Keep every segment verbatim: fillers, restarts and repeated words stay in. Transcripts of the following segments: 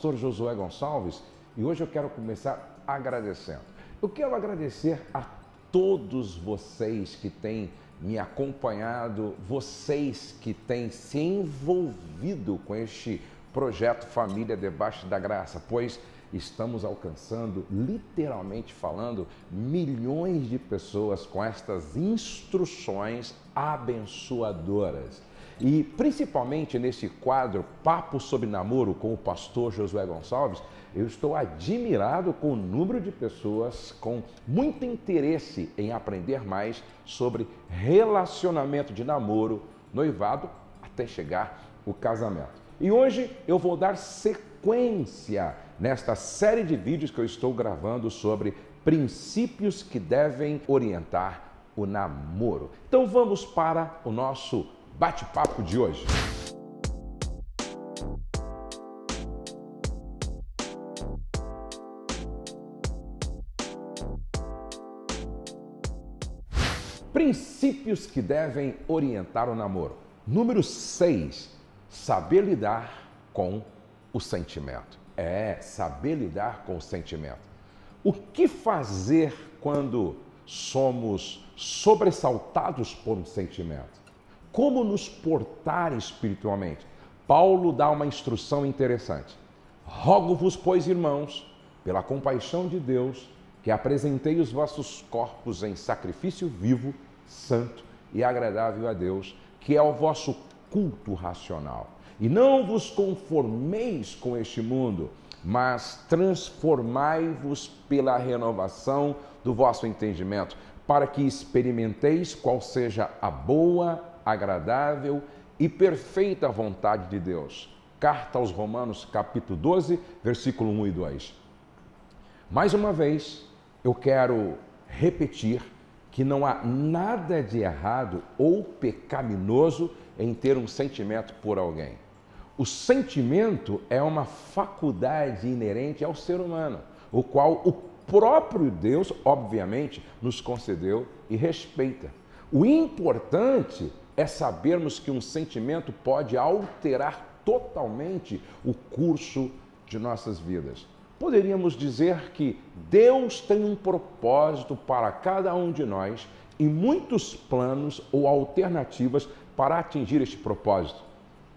pastor Josué Gonçalves, e hoje eu quero começar agradecendo. Eu quero agradecer a todos vocês que têm me acompanhado, vocês que têm se envolvido com este projeto Família Debaixo da Graça, pois estamos alcançando, literalmente falando, milhões de pessoas com estas instruções abençoadoras. E principalmente nesse quadro Papo Sobre Namoro com o pastor Josué Gonçalves, eu estou admirado com o número de pessoas com muito interesse em aprender mais sobre relacionamento de namoro, noivado, até chegar o casamento. E hoje eu vou dar sequência nesta série de vídeos que eu estou gravando sobre princípios que devem orientar o namoro. Então vamos para o nosso bate-papo de hoje. Princípios que devem orientar o namoro. Número seis, saber lidar com o sentimento. É, saber lidar com o sentimento. O que fazer quando somos sobressaltados por um sentimento? Como nos portar espiritualmente? Paulo dá uma instrução interessante. Rogo-vos, pois, irmãos, pela compaixão de Deus, que apresentei os vossos corpos em sacrifício vivo, santo e agradável a Deus, que é o vosso culto racional. E não vos conformeis com este mundo, mas transformai-vos pela renovação do vosso entendimento, para que experimenteis qual seja a boa, agradável e perfeita vontade de Deus. Carta aos Romanos, capítulo doze, versículo um e dois. Mais uma vez, eu quero repetir que não há nada de errado ou pecaminoso em ter um sentimento por alguém. O sentimento é uma faculdade inerente ao ser humano, o qual o próprio Deus, obviamente, nos concedeu e respeita. O importante é sabermos que um sentimento pode alterar totalmente o curso de nossas vidas. Poderíamos dizer que Deus tem um propósito para cada um de nós e muitos planos ou alternativas para atingir este propósito.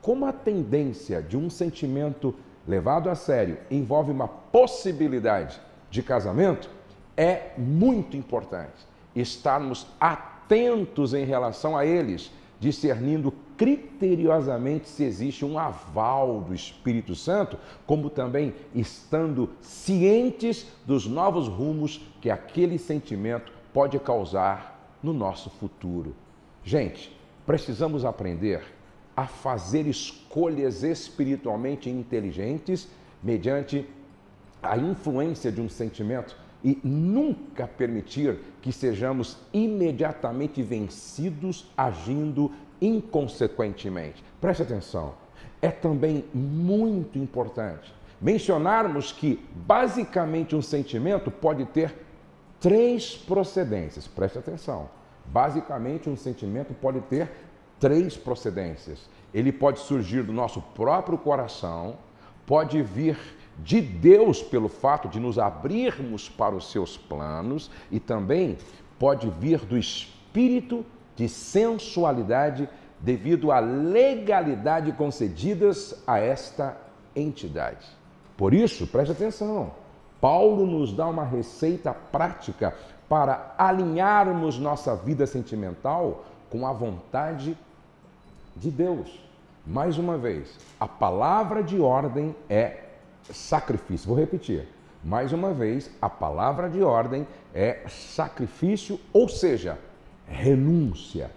Como a tendência de um sentimento levado a sério envolve uma possibilidade de casamento, é muito importante estarmos atentos em relação a eles, discernindo criteriosamente se existe um aval do Espírito Santo, como também estando cientes dos novos rumos que aquele sentimento pode causar no nosso futuro. Gente, precisamos aprender a fazer escolhas espiritualmente inteligentes mediante a influência de um sentimento e nunca permitir que sejamos imediatamente vencidos agindo inconsequentemente. Preste atenção, é também muito importante mencionarmos que basicamente um sentimento pode ter três procedências. Preste atenção, basicamente um sentimento pode ter três procedências. Ele pode surgir do nosso próprio coração, pode vir de Deus pelo fato de nos abrirmos para os seus planos e também pode vir do espírito de sensualidade devido à legalidade concedidas a esta entidade. Por isso, preste atenção, Paulo nos dá uma receita prática para alinharmos nossa vida sentimental com a vontade de Deus. Mais uma vez, a palavra de ordem é sacrifício. Vou repetir. Mais uma vez, a palavra de ordem é sacrifício, ou seja, renúncia.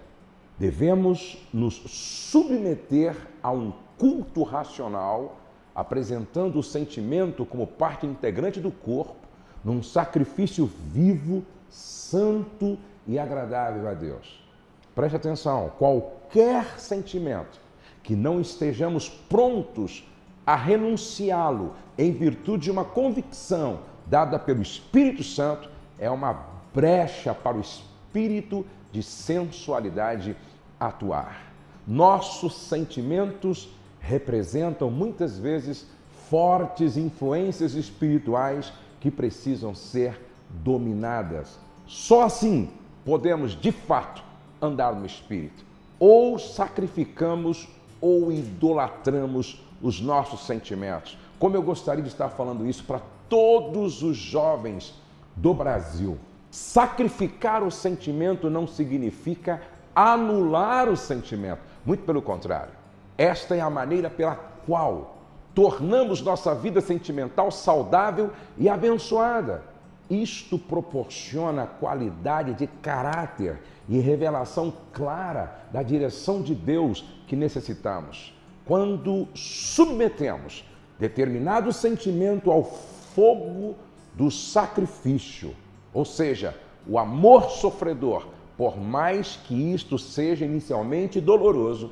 Devemos nos submeter a um culto racional, apresentando o sentimento como parte integrante do corpo, num sacrifício vivo, santo e agradável a Deus. Preste atenção, qualquer sentimento que não estejamos prontos a renunciá-lo em virtude de uma convicção dada pelo Espírito Santo é uma brecha para o espírito de sensualidade atuar. Nossos sentimentos representam muitas vezes fortes influências espirituais que precisam ser dominadas. Só assim podemos, de fato, andar no Espírito. Ou sacrificamos ou idolatramos os nossos sentimentos. Como eu gostaria de estar falando isso para todos os jovens do Brasil. Sacrificar o sentimento não significa anular o sentimento. Muito pelo contrário. Esta é a maneira pela qual tornamos nossa vida sentimental saudável e abençoada. Isto proporciona qualidade de caráter e revelação clara da direção de Deus que necessitamos. Quando submetemos determinado sentimento ao fogo do sacrifício, ou seja, o amor sofredor, por mais que isto seja inicialmente doloroso,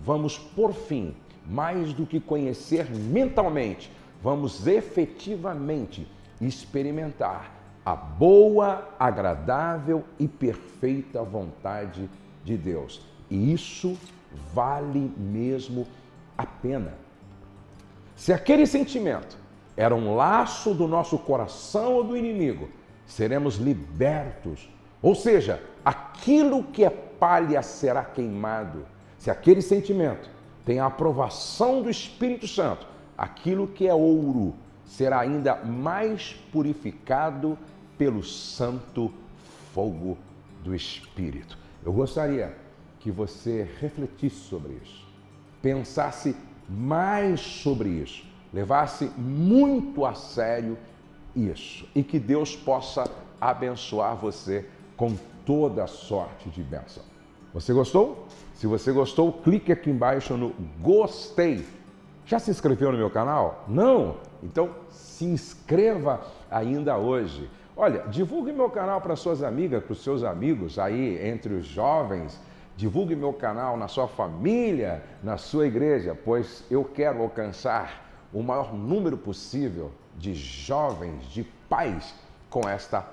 vamos, por fim, mais do que conhecer mentalmente, vamos efetivamente experimentar a boa, agradável e perfeita vontade de Deus. E isso vale mesmo a pena. Se aquele sentimento era um laço do nosso coração ou do inimigo, seremos libertos. Ou seja, aquilo que é palha será queimado. Se aquele sentimento tem a aprovação do Espírito Santo, aquilo que é ouro será ainda mais purificado pelo santo fogo do Espírito. Eu gostaria que você refletisse sobre isso, pensasse mais sobre isso, levasse muito a sério isso e que Deus possa abençoar você com toda sorte de bênção. Você gostou? Se você gostou, clique aqui embaixo no gostei. Já se inscreveu no meu canal? Não? Então se inscreva ainda hoje. Olha, divulgue meu canal para suas amigas, para os seus amigos aí entre os jovens. Divulgue meu canal na sua família, na sua igreja, pois eu quero alcançar o maior número possível de jovens, de pais, com esta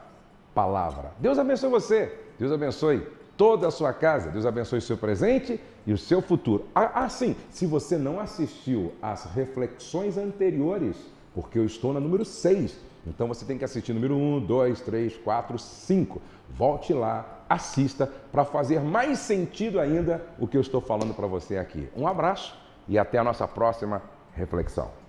palavra. Deus abençoe você, Deus abençoe toda a sua casa, Deus abençoe o seu presente e o seu futuro. Ah, sim, se você não assistiu às reflexões anteriores, porque eu estou na número seis, então você tem que assistir número um, dois, três, quatro, cinco. Volte lá, assista, para fazer mais sentido ainda o que eu estou falando para você aqui. Um abraço e até a nossa próxima reflexão.